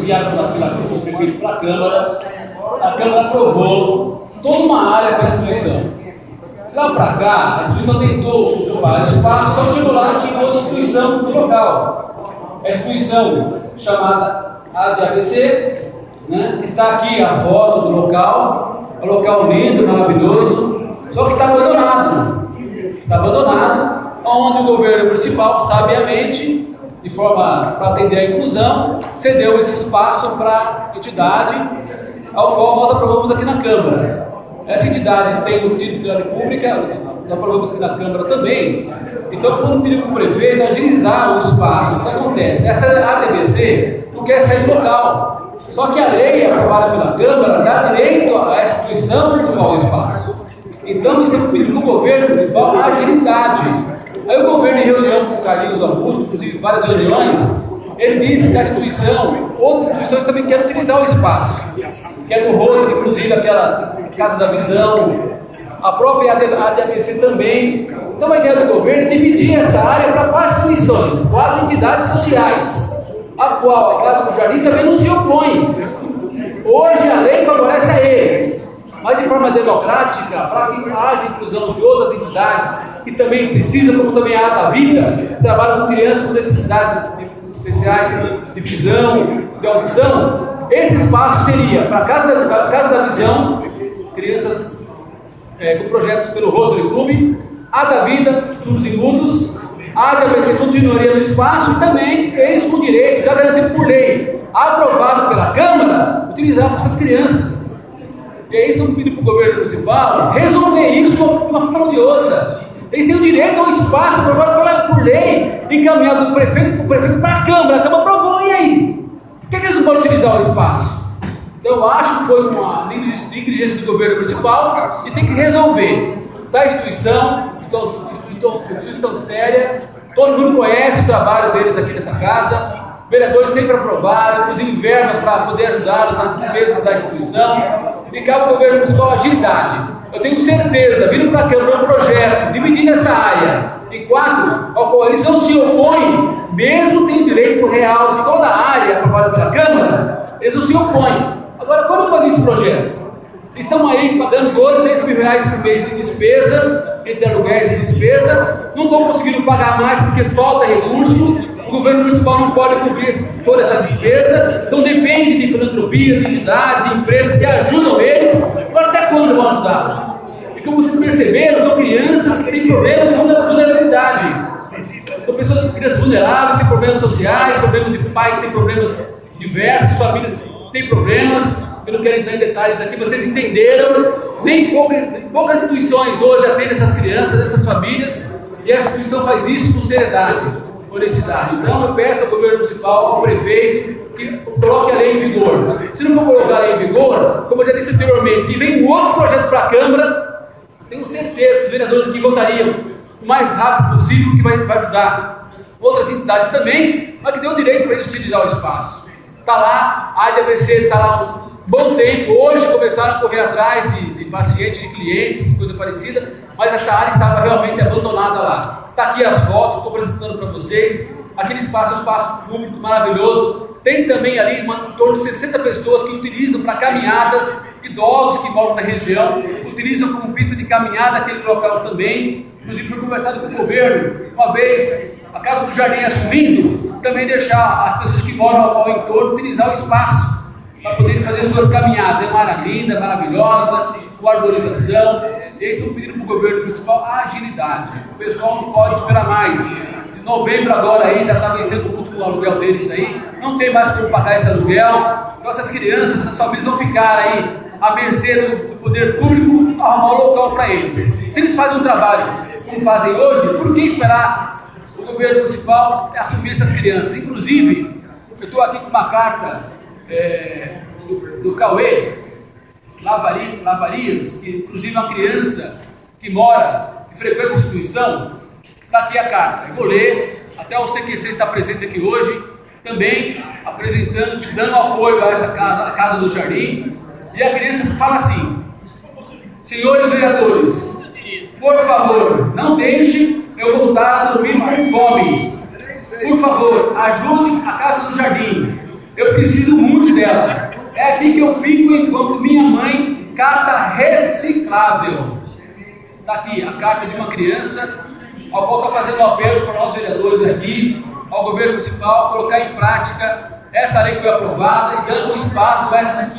enviaram pelo prefeito para a Câmara. A Câmara aprovou toda uma área para a instituição. Lá para cá, a instituição tentou ocupar espaço, só chegou lá e tirou a instituição do local. A instituição chamada ADFC, né? Está aqui a foto do local, é um local lindo, maravilhoso, só que está abandonado. Está abandonado, onde o governo municipal, sabiamente, de forma para atender a inclusão, cedeu esse espaço para a entidade, ao qual nós aprovamos aqui na Câmara. Essa entidade tem o título de área pública, nós aprovamos aqui na Câmara também. Então, quando pedimos para o prefeito agilizar o espaço, o que acontece? Essa ADBC não quer sair do local, só que a lei aprovada pela Câmara dá direito à instituição de ocupar o espaço. Então, isso é um pedido do governo municipal, a agilidade. Aí o governo, em reunião com o Carlinhos Augusto, inclusive várias reuniões, ele disse que a instituição, outras instituições também querem utilizar o espaço. Quer o Rodrigo, inclusive aquela Casa da Visão, a própria ADPC também. Então a ideia do governo é dividir essa área para quatro instituições, quatro entidades sociais, a qual a Casa do Jardim também não se opõe. Hoje a lei favorece a eles, mas de forma democrática, para que haja inclusão de outras entidades, que também precisa, como também a ADA Vida, que trabalha com crianças com necessidades especiais de visão, de audição. Esse espaço seria para a Casa da Visão, crianças com projetos pelo Rotary Clube, a ADA Vida, surdos e mudos, a ADPC continuaria no espaço e também eles com direito, já garantido por lei, aprovado pela Câmara, utilizavam essas crianças. E aí estão pedindo para o governo municipal resolver isso de uma forma ou de outra. Eles têm o direito ao espaço aprovado por lei, encaminhado do prefeito para a Câmara. A Câmara aprovou, e aí? Por que eles não podem utilizar o espaço? Então eu acho que foi uma negligência do governo municipal e tem que resolver. Está a instituição, instituição séria, todo mundo conhece o trabalho deles aqui nessa casa. Vereadores sempre aprovaram, inclusive verbas para poder ajudá-los nas despesas da instituição. E cabe ao governo municipal agilidade. Eu tenho certeza, vindo para a Câmara um projeto, dividindo essa área em quatro, ao qual eles não se opõem, mesmo tendo direito real de toda a área aprovada pela Câmara, eles não se opõem. Agora, quando fazer esse projeto? Eles estão aí pagando 12, 6 mil reais por mês de despesa, entre aluguéis e despesa, não estão conseguindo pagar mais porque falta recurso, o governo municipal não pode cobrir toda essa despesa, então depende de filantropias, de entidades, de empresas que ajudam eles. Agora, até quando vão ajudá-los? E como vocês perceberam, são crianças que têm problemas de vulnerabilidade. São pessoas, crianças vulneráveis, têm problemas sociais, problemas de pai que tem problemas diversos, famílias que têm problemas. Eu não quero entrar em detalhes aqui, vocês entenderam. Nem poucas instituições hoje atendem essas crianças, essas famílias, e a instituição faz isso com seriedade, honestidade. Então eu peço ao governo municipal, ao prefeito, que coloque a lei em vigor. Se não for colocar a lei em vigor, como eu já disse anteriormente, que vem um outro projeto para a Câmara, tenho certeza que os vereadores aqui votariam o mais rápido possível, que vai ajudar outras entidades também, mas que dê o direito para eles utilizar o espaço. Está lá, a ADBC está lá um bom tempo, hoje começaram a correr atrás de pacientes, de clientes, coisa parecida, mas essa área estava realmente abandonada lá. Está aqui as fotos, estou apresentando para vocês. Aquele espaço é um espaço público maravilhoso. Tem também ali em torno de 60 pessoas que utilizam para caminhadas, idosos que moram na região, utilizam como pista de caminhada aquele local também. Inclusive, foi conversado com o governo uma vez, a Casa do Jardim assumindo, também deixar as pessoas que moram ao entorno utilizar o espaço para poderem fazer suas caminhadas. É uma área linda, maravilhosa, com arborização. Eles estão pedindo para o governo municipal a agilidade. O pessoal não pode esperar mais. De novembro agora aí já está vencendo muito com o aluguel deles aí. Não tem mais como pagar esse aluguel. Então essas crianças, essas famílias vão ficar aí à mercê do poder público arrumar um local para eles. Se eles fazem um trabalho como fazem hoje, por que esperar o governo municipal assumir essas crianças? Inclusive, eu estou aqui com uma carta do Cauê Lavarias, que inclusive uma criança que mora e frequenta a instituição, está aqui a carta. Eu vou ler, até o CQC está presente aqui hoje, também apresentando, dando apoio a essa casa, a Casa do Jardim. E a criança fala assim: senhores vereadores, por favor, não deixem eu voltar a dormir com fome. Por favor, ajudem a Casa do Jardim. Eu preciso muito dela. É aqui que eu fico enquanto minha mãe cata reciclável. Está aqui a carta de uma criança, ao qual está fazendo um apelo para nós vereadores aqui, ao governo municipal, colocar em prática essa lei que foi aprovada e dando um espaço para essas